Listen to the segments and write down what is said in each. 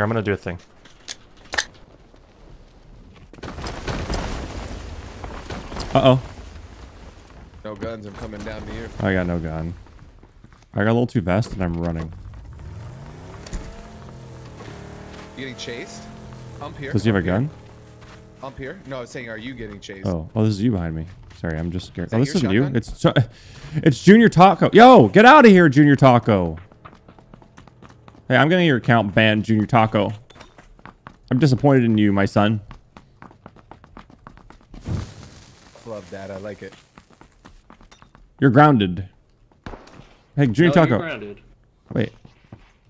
Here, I'm gonna do a thing. Uh-oh. No guns, I'm coming down the air. I got no gun. I got a little too fast and I'm running. You getting chased? Ump here. Does he have a gun? Ump here? No, I was saying, are you getting chased? Oh, oh, this is you behind me. Sorry, I'm just scared. Oh, this isn't you. It's Junior Taco. Yo, get out of here, Junior Taco. Hey, I'm getting your account banned, Junior Taco. I'm disappointed in you, my son. Love that. I like it. You're grounded. Hey, Junior Taco. You're grounded. Wait.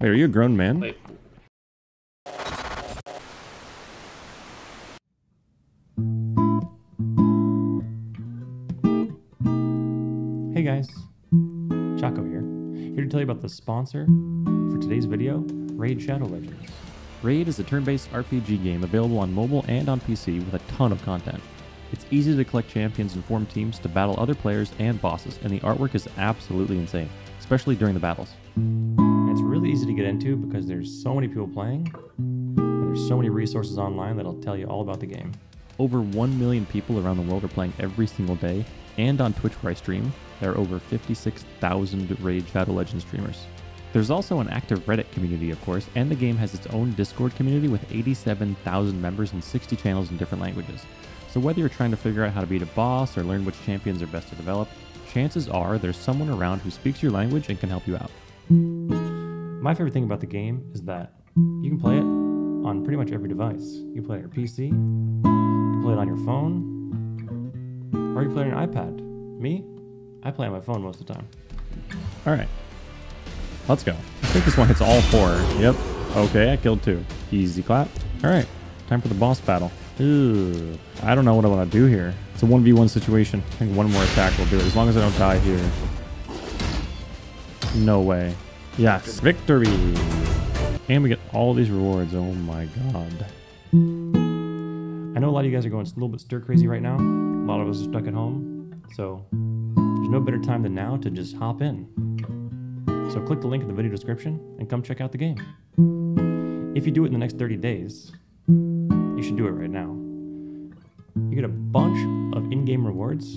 Wait, are you a grown man? Wait. Hey guys, Choco here. Here to tell you about the sponsor for today's video, Raid Shadow Legends. Raid is a turn-based RPG game available on mobile and on PC with a ton of content. It's easy to collect champions and form teams to battle other players and bosses, and the artwork is absolutely insane, especially during the battles. And it's really easy to get into because there's so many people playing, and there's so many resources online that'll tell you all about the game. Over 1 million people around the world are playing every single day, and on Twitch where I stream, there are over 56,000 Raid Shadow Legends streamers. There's also an active Reddit community, of course, and the game has its own Discord community with 87,000 members and 60 channels in different languages. So whether you're trying to figure out how to beat a boss or learn which champions are best to develop, chances are there's someone around who speaks your language and can help you out. My favorite thing about the game is that you can play it on pretty much every device. You can play it on your PC, you can play it on your phone, or you can play it on your iPad. Me? I play on my phone most of the time. Alright. Let's go. I think this one hits all four. Yep. Okay, I killed two. Easy clap. Alright. Time for the boss battle. Ooh, I don't know what I want to do here. It's a 1v1 situation. I think one more attack will do it, as long as I don't die here. No way. Yes, victory! And we get all these rewards. Oh my god. I know a lot of you guys are going a little bit stir crazy right now. A lot of us are stuck at home. So there's no better time than now to just hop in. So click the link in the video description and come check out the game. If you do it in the next 30 days, you should do it right now. You get a bunch of in-game rewards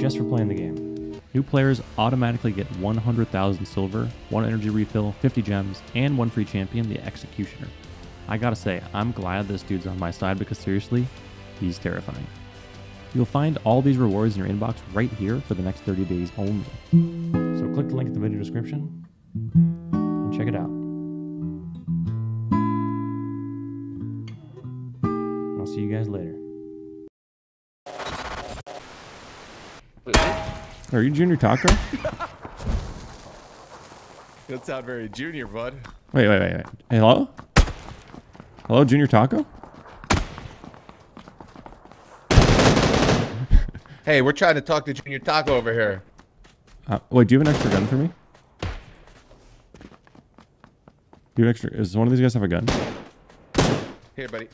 just for playing the game. New players automatically get 100,000 silver, 1 energy refill, 50 gems, and 1 free champion, the Executioner. I gotta say, I'm glad this dude's on my side because seriously, he's terrifying. You'll find all these rewards in your inbox right here for the next 30 days only. So click the link in the video description and check it out. I'll see you guys later. Are you Junior Taco? You don't sound very junior, bud. Wait. Hello? Hello, Junior Taco? Hey, we're trying to talk to Junior Taco over here. Wait, do you have an extra gun for me? Do you have extra? Does one of these guys have a gun? Here, buddy.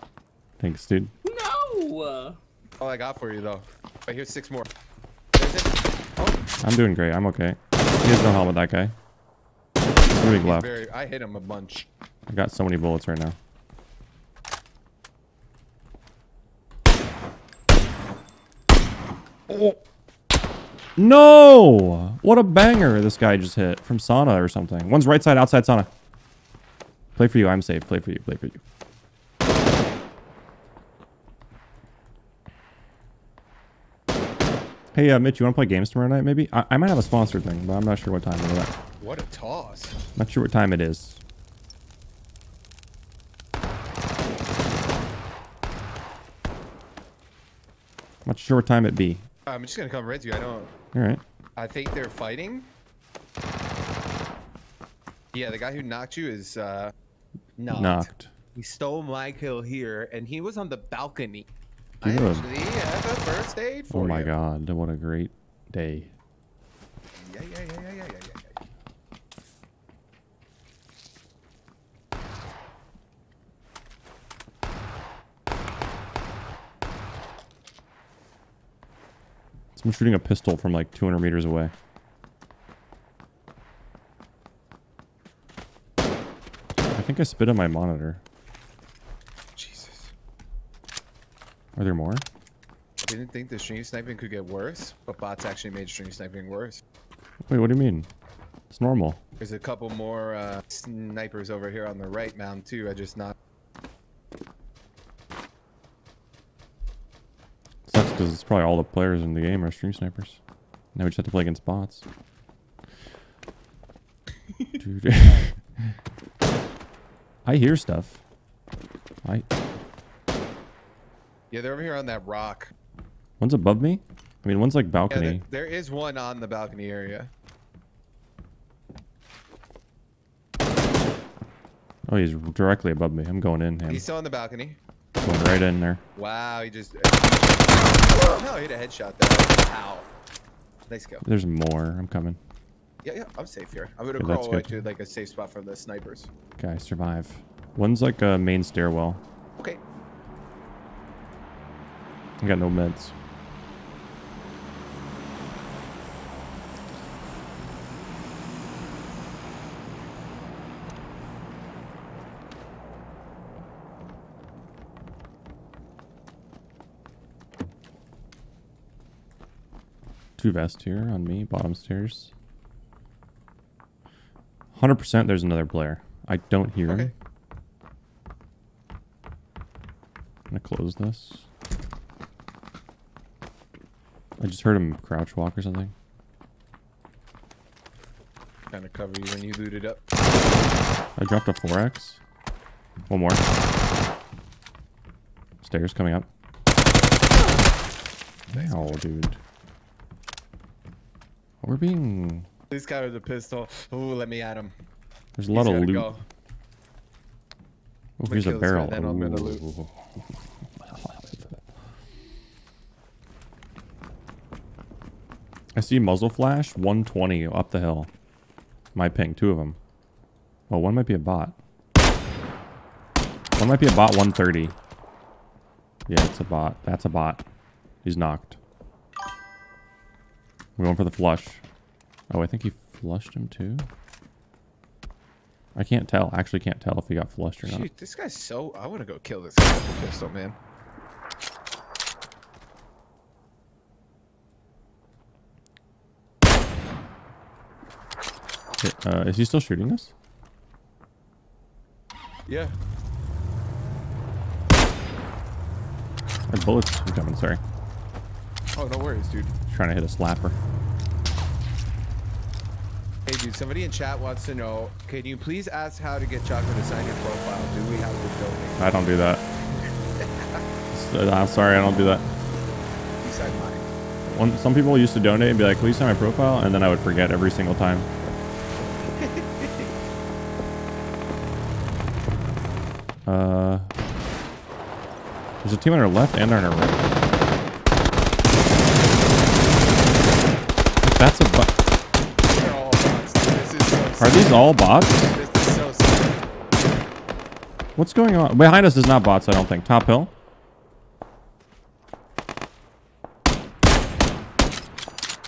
Thanks, dude. No! All I got for you, though. Right, here's 6 more. Oh. I'm doing great. I'm okay. He has no helmet, that guy. Moving left. I hit him a bunch. I got so many bullets right now. Oh. No! What a banger this guy just hit from sauna or something. One's right side, outside sauna. Play for you. I'm safe. Play for you. Play for you. Hey, Mitch, you want to play games tomorrow night, maybe? I might have a sponsored thing, but I'm not sure what time it is. What a toss. Not sure what time it is. Not sure what time it be. I'm just going to come raid you. I don't... All right. I think they're fighting. Yeah, the guy who knocked you is knocked. He stole my kill here, and he was on the balcony. Dude. I actually have a first aid for you. Oh my god, what a great day. Someone's shooting a pistol from like 200 meters away. I think I spit on my monitor. Jesus. Are there more? I didn't think the stream sniping could get worse, but bots actually made stream sniping worse. Wait, what do you mean? It's normal. There's a couple more snipers over here on the right mound too. I just knocked. Sucks because it's probably all the players in the game are stream snipers. Now we just have to play against bots. Dude. I hear stuff. Yeah, they're over here on that rock. One's above me? I mean, one's like balcony. Yeah, there is one on the balcony area. Oh, he's directly above me. I'm going in. He's still on the balcony. Going right in there. Wow, he just... No, he had a headshot there. Ow. Nice kill. There's more. I'm coming. Yeah, I'm safe here. I'm gonna crawl away to like a safe spot for the snipers. Okay, I survive. One's like a main stairwell. Okay. I got no meds. Two vests here on me, bottom stairs. 100% there's another player. I don't hear him. I'm gonna close this. I just heard him crouch walk or something. Trying to cover you when you looted up. I dropped a 4x. One more. Stairs coming up. Wow, dude. We're being... This guy with a pistol. Ooh, let me at him. There's a lot of loot. Go. Oh, here's a barrel. Right, I'm gonna loot. I see muzzle flash 120 up the hill. My ping, two of them. Oh, one might be a bot. One might be a bot 130. Yeah, it's a bot. That's a bot. He's knocked. We're going for the flush. Oh, I think he flushed him too. I can't tell. I actually can't tell if he got flushed or not. Dude, this guy's so... I want to go kill this guy with a pistol, man. Is he still shooting us? Yeah. Our bullets are coming, sorry. Oh, no worries, dude. Trying to hit a slapper. Hey, dude, somebody in chat wants to know, can you please ask how to get Choco to sign your profile? Do we have the building? I don't do that. I'm sorry, I don't do that. You sign mine. Some people used to donate and be like, please sign my profile, and then I would forget every single time. There's a team on our left and on our right. That's a bot. Are these all bots? What's going on? Behind us is not bots, I don't think. Top hill.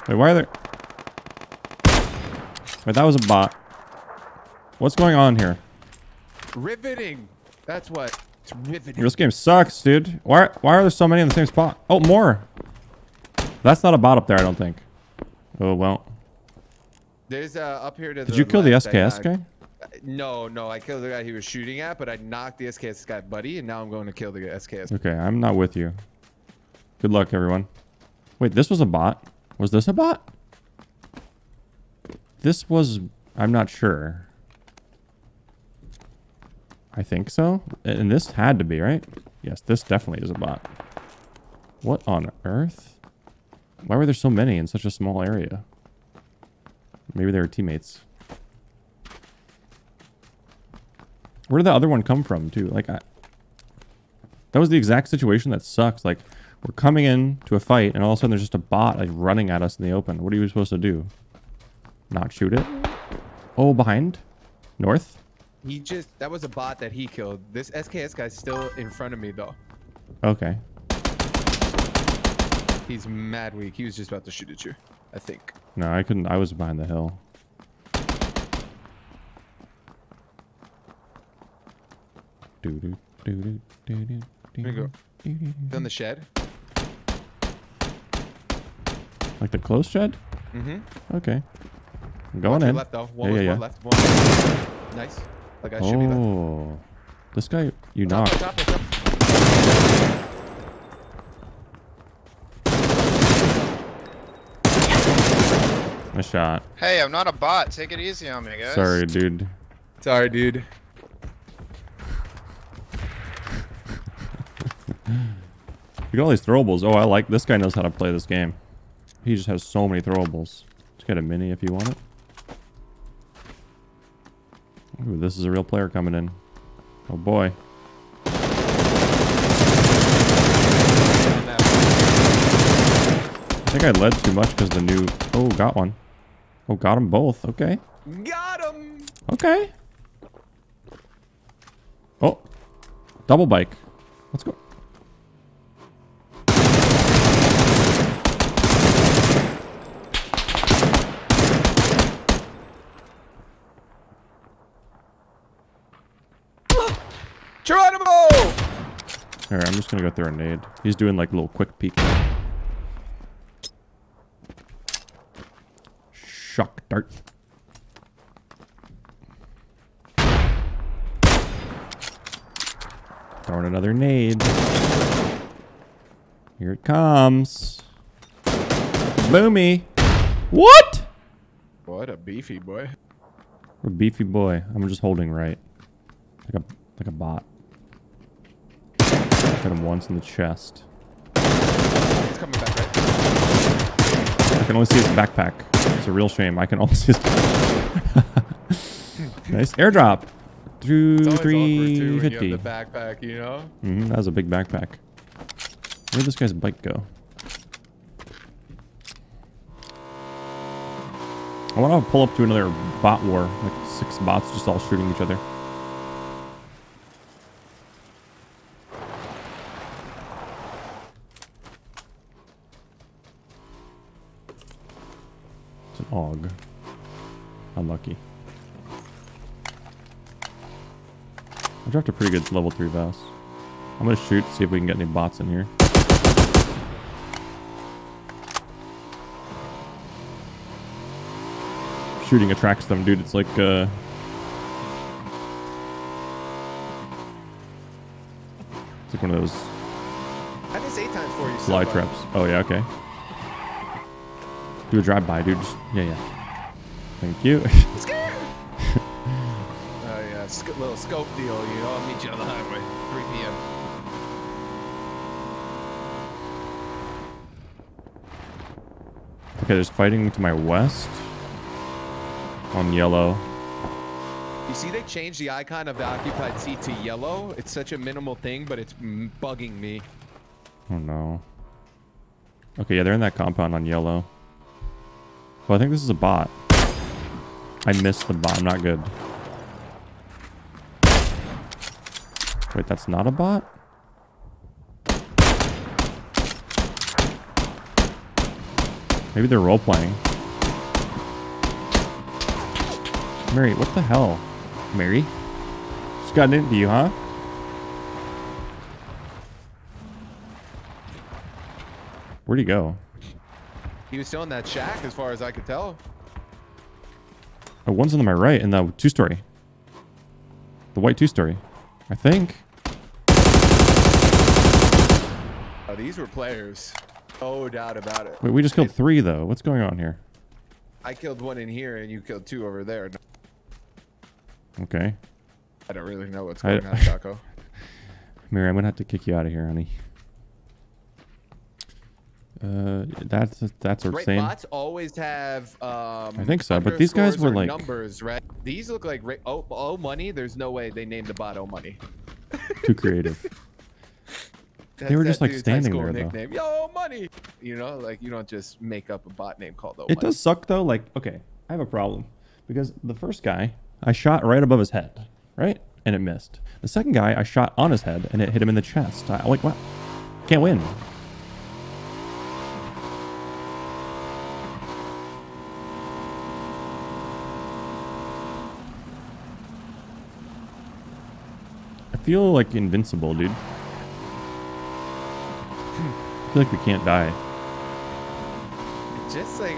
Wait, why are there... Wait, that was a bot. What's going on here? Riveting. That's what. It's riveting. This game sucks, dude. Why are there so many in the same spot? Oh, more. That's not a bot up there, I don't think. Oh, well. There's up here to the... Did you kill the SKS guy? No, I killed the guy he was shooting at, but I knocked the SKS guy, buddy, and now I'm going to kill the SKS. Okay, I'm not with you. Good luck, everyone. Wait, this was a bot? Was this a bot? This was... I'm not sure. I think so. And this had to be, right? Yes, this definitely is a bot. What on earth? Why were there so many in such a small area? Maybe they were teammates. Where did the other one come from, too? Like, that was the exact situation that sucks. Like, we're coming in to a fight, and all of a sudden there's just a bot like running at us in the open. What are you supposed to do? Not shoot it? Oh, behind? North? That was a bot that he killed. This SKS guy's still in front of me, though. Okay. He's mad weak. He was just about to shoot at you, I think. No, I couldn't. I was behind the hill. Here we go. Down the shed. Like the closed shed? Mm-hmm. Okay. I'm going in. Left, though. One yeah, yeah, yeah. Left. One left. Nice. That guy should be left. Oh. This guy, you knocked. Top. Nice shot. Hey, I'm not a bot. Take it easy on me, guys. Sorry, dude. Sorry, dude. You got all these throwables. Oh, I like this guy knows how to play this game. He just has so many throwables. Just get a mini if you want it. Ooh, this is a real player coming in. Oh boy. I think I led too much because the new... Oh, got one. Oh, got them both. Okay. Got them. Okay. Oh. Double bike. Let's go. Geronimo! Alright, I'm just gonna go through a nade. He's doing like a little quick peek. Shock dart. Throwing another nade. Here it comes. Boomy. What? What a beefy boy. What a beefy boy. I'm just holding right. Like a bot. Hit him once in the chest. He's coming back, right? I can only see his backpack. It's a real shame. I can only see his Nice airdrop. 350. You have the backpack, you know? Mm-hmm. That was a big backpack. Where'd this guy's bike go? I want to pull up to another bot war. Like 6 bots just all shooting each other. Og. Unlucky. I dropped a pretty good level 3 boss. I'm gonna shoot, see if we can get any bots in here. Shooting attracts them, dude. It's like it's like one of those fly traps. Oh yeah, okay. Do a drive-by, dude. Just, yeah. Thank you. Oh, yeah. Little scope deal, you know. I'll meet you on the highway. 3 p.m. Okay, there's fighting to my west. On yellow. You see they changed the icon of the occupied seat to yellow? It's such a minimal thing, but it's bugging me. Oh, no. Okay, yeah, they're in that compound on yellow. Well, I think this is a bot. I missed the bot. I'm not good. Wait, that's not a bot? Maybe they're role-playing. Mary, what the hell? Mary? Just got into you, huh? Where'd he go? He was still in that shack, as far as I could tell. Oh, one's on my right in the two-story. The white two-story, I think. Oh, these were players. No doubt about it. Wait, we just killed 3, though. What's going on here? I killed 1 in here, and you killed 2 over there. Okay. I don't really know what's going on, Choco. Mary, I'm going to have to kick you out of here, honey. That's insane. Right, bots always have I think so, but these guys were like numbers, right? These look like oh money. There's no way they named the bot oh money. Too creative. They were just like standing there nickname. Though. Yo, money. You know, like you don't just make up a bot name called oh money. It does suck though. Like, okay, I have a problem because the first guy I shot right above his head, right, and it missed. The second guy I shot on his head and it hit him in the chest. I'm like, what? Can't win. I feel like invincible, dude. I feel like we can't die. Just like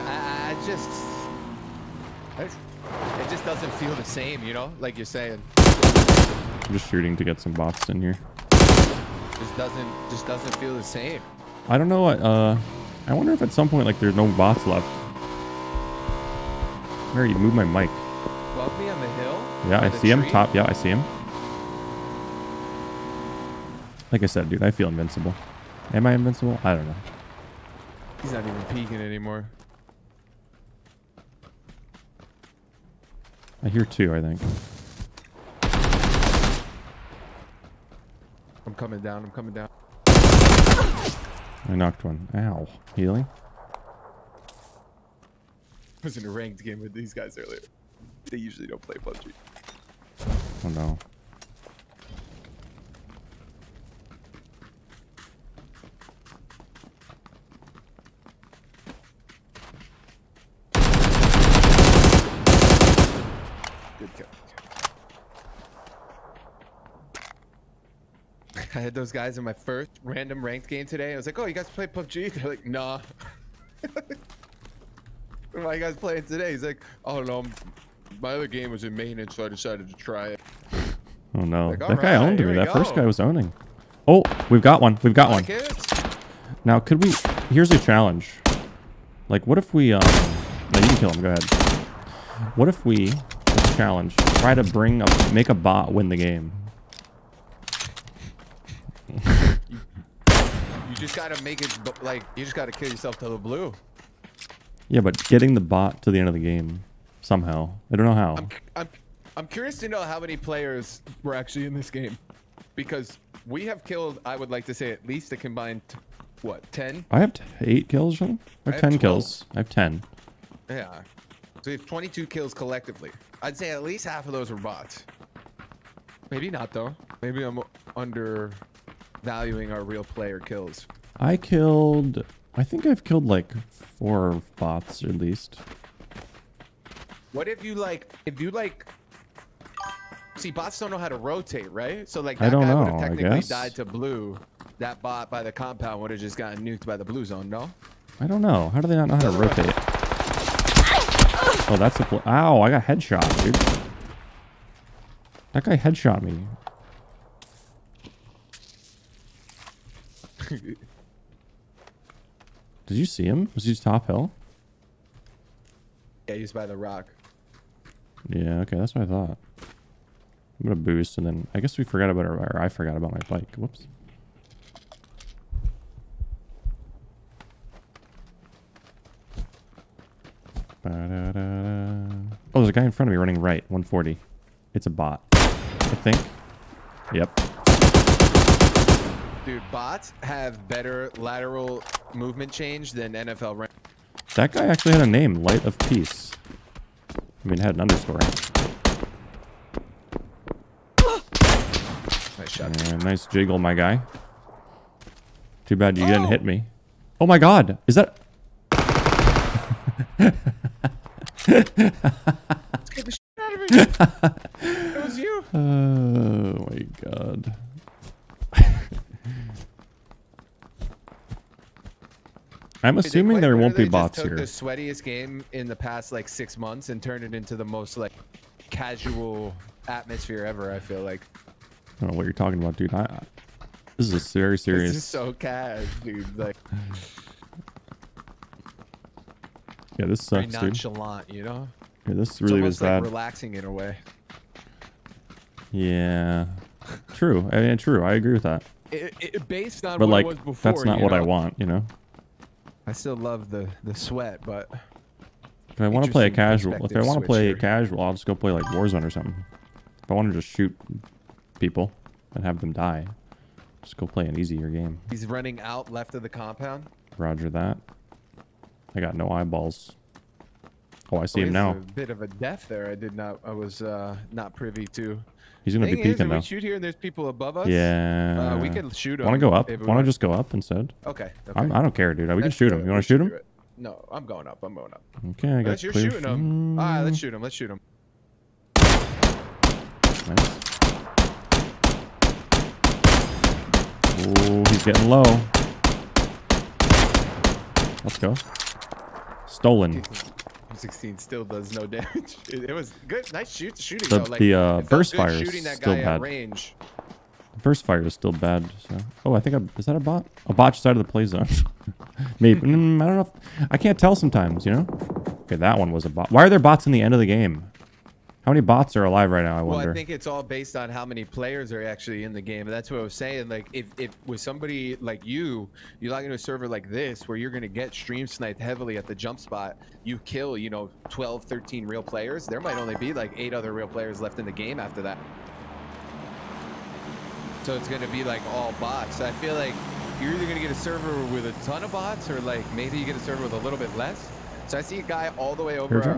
it just doesn't feel the same, you know, like you're saying. I'm just shooting to get some bots in here. Just doesn't feel the same. I don't know. I wonder if at some point like there's no bots left. Mary, move my mic. Above me on the hill. Yeah, I see him. Top. Yeah, I see him. Like I said, dude, I feel invincible. Am I invincible? I don't know. He's not even peeking anymore. I hear two, I think. I'm coming down. I'm coming down. I knocked one. Ow. Healing. I was in a ranked game with these guys earlier. They usually don't play PUBG. Oh no. I had those guys in my first random ranked game today. I was like, oh, you guys play PUBG? They're like, nah. Why are you guys playing today? He's like, oh, no, my other game was in maintenance, so I decided to try it. Oh, no. Like, that guy owned me. That first guy was owning. Oh, we've got one. We've got one. Now, could we... Here's a challenge. Like, what if we... No, you can kill him. Go ahead. What if we... Let's challenge. Try to bring up... Make a bot win the game. You just gotta make it like you just gotta kill yourself to the blue. Yeah, but getting the bot to the end of the game somehow. I don't know how. I'm curious to know how many players were actually in this game, because we have killed, I would like to say, at least a combined what, 10? I have 8 kills or something? Or 10 kills. I have 10. Yeah. So we have 22 kills collectively. I'd say at least half of those were bots. Maybe not though. Maybe I'm undervaluing our real player kills. I think I've killed like 4 bots at least. What if you see, bots don't know how to rotate, right? So like that guy would have technically died to blue. That bot by the compound would have just gotten nuked by the blue zone, no? I don't know. How do they not know how to rotate? Oh, that's a ow, I got headshot, dude. That guy headshot me. Did you see him? Was he top hill? Yeah, he's by the rock. Yeah, okay, that's what I thought. I'm gonna boost, and then I guess we forgot about our. I forgot about my bike. Whoops. Ba-da-da-da. Oh, there's a guy in front of me running right, 140. It's a bot. I think. Yep. Dude, bots have better lateral movement change than NFL rank. That guy actually had a name, Light of Peace. I mean, it had an underscore. Nice shot. Nice jiggle, my guy. Too bad you didn't hit me. Oh my god, is that... Let's get the shit out of me. It was you. Oh my god. I'm assuming there won't be bots here. They just took the sweatiest game in the past like 6 months and turned it into the most like casual atmosphere ever. I feel like. I don't know what you're talking about, dude. This is very serious. This is so cash, dude. Like. Yeah, this sucks, dude. Very nonchalant, you know. Yeah, this really was bad. Like relaxing in a way. Yeah. True. I mean, true. I agree with that. Based on what it was before. But like, that's not what I want, you know. I still love the sweat, but if I want to play a casual, I'll just go play like Warzone or something. If I want to just shoot people and have them die, just go play an easier game. He's running out left of the compound. Roger that. I got no eyeballs. Oh, I see him now. A bit of a death there. I was not privy to. He's gonna be peeking now. We shoot here and there's people above us. Yeah. We can shoot him. Want to go up? Want to just go up instead? Okay. I don't care, dude. We can shoot him. You want to shoot him? No, I'm going up. I'm going up. Okay, I got you. You're shooting him. All right, let's shoot him. Let's shoot him. Nice. Ooh, he's getting low. Let's go. Stolen. 16 still does no damage. It was good. Nice shooting. The, like, burst fire is still bad. Burst fire is still bad. So. Oh, I think is that a bot? A botch side of the play zone. Maybe. I don't know. I can't tell sometimes, you know? Okay, that one was a bot. Why are there bots in the end of the game? How many bots are alive right now, I wonder? Well, I think it's all based on how many players are actually in the game. And that's what I was saying. Like, if with somebody like you log into a server like this, where you're going to get stream sniped heavily at the jump spot, you kill, you know, 12, 13 real players. There might only be like 8 other real players left in the game after that. So it's going to be like all bots. I feel like you're either going to get a server with a ton of bots, or like maybe you get a server with a little bit less. So I see a guy all the way over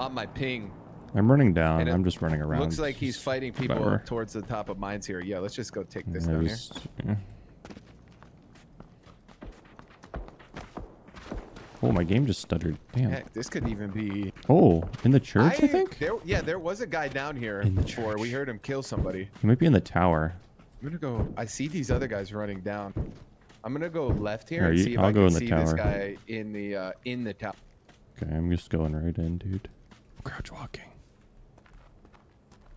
on my ping. I'm running down. I'm just running around. Looks like he's fighting people towards the top of mines here. Yeah, let's just go take this down here. Yeah. Oh, my game just stuttered. Damn. Heck, this could even be... Oh, in the church, I think? There was a guy down here before. We heard him kill somebody. He might be in the tower. I'm going to go... I see these other guys running down. I'm going to go left here and see if I can see this guy in the tower. Okay, I'm just going right in, dude. Crouch walking.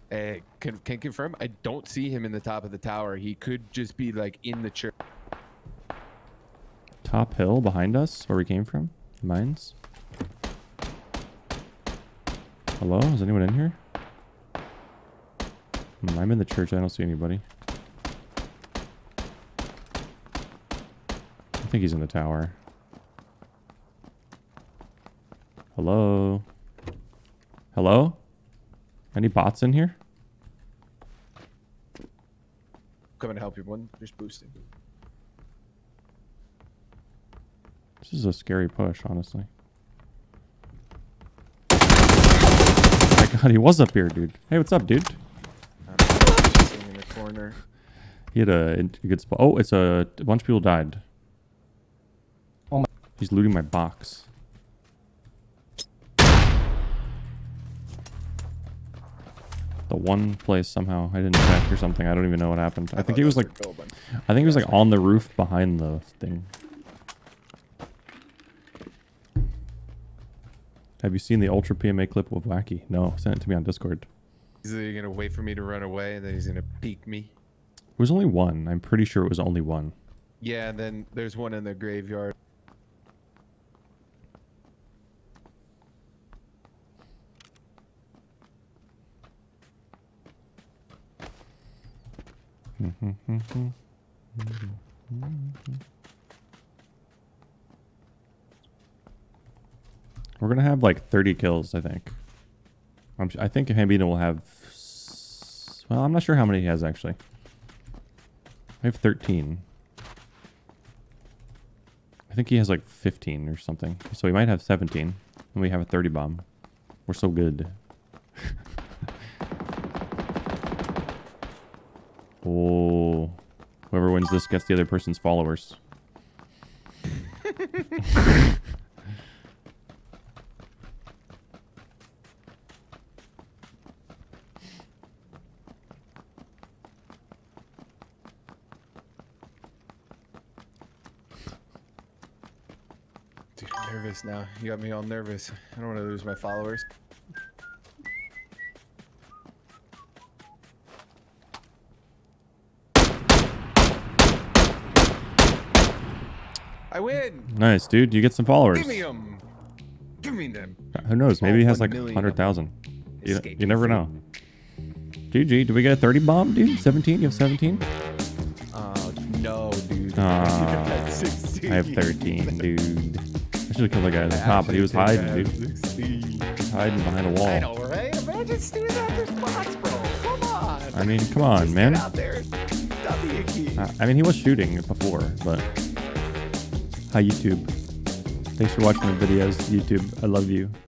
Hey, can confirm, I don't see him in the top of the tower. He could just be like in the church. Top hill behind us, where we came from. Mines. Hello, is anyone in here? I'm in the church. I don't see anybody. I think he's in the tower. Hello? Hello? Any bots in here? Coming to help you, one just boosting. This is a scary push, honestly. Oh my god, he was up here, dude. Hey, what's up, dude? Sitting in the corner. He had a good spot. Oh, a bunch of people died. Oh my. He's looting my box. The one place somehow I didn't check or something. I don't even know what happened. I think he was like, I think he was like on the roof behind the thing. Have you seen the Ultra PMA clip with Wacky? No, send it to me on Discord. He's either gonna wait for me to run away, and then he's gonna peek me. It was only one. I'm pretty sure it was only one. Yeah, and then there's one in the graveyard. We're gonna have like 30 kills, I think. I think Hambino will have. Well, I'm not sure how many he has actually. I have 13. I think he has like 15 or something. So he might have 17, and we have a 30 bomb. We're so good. Oh, whoever wins this gets the other person's followers. Dude, I'm nervous now. You got me all nervous. I don't want to lose my followers. I win. Nice, dude. You get some followers. Give me them. Give me them. Who knows? Maybe he has like 100,000. You never know. GG. Did we get a 30 bomb, dude? 17? You have 17? Oh, no, dude. I have 13, dude. I should have killed that guy at the top, but he was hiding, dude. Hiding behind a wall. I know, right? Imagine stealing out their spots, bro. Come on. I mean, come on, man. Get out there. I mean, he was shooting before, but... Hi YouTube. Thanks for watching my videos, YouTube. I love you.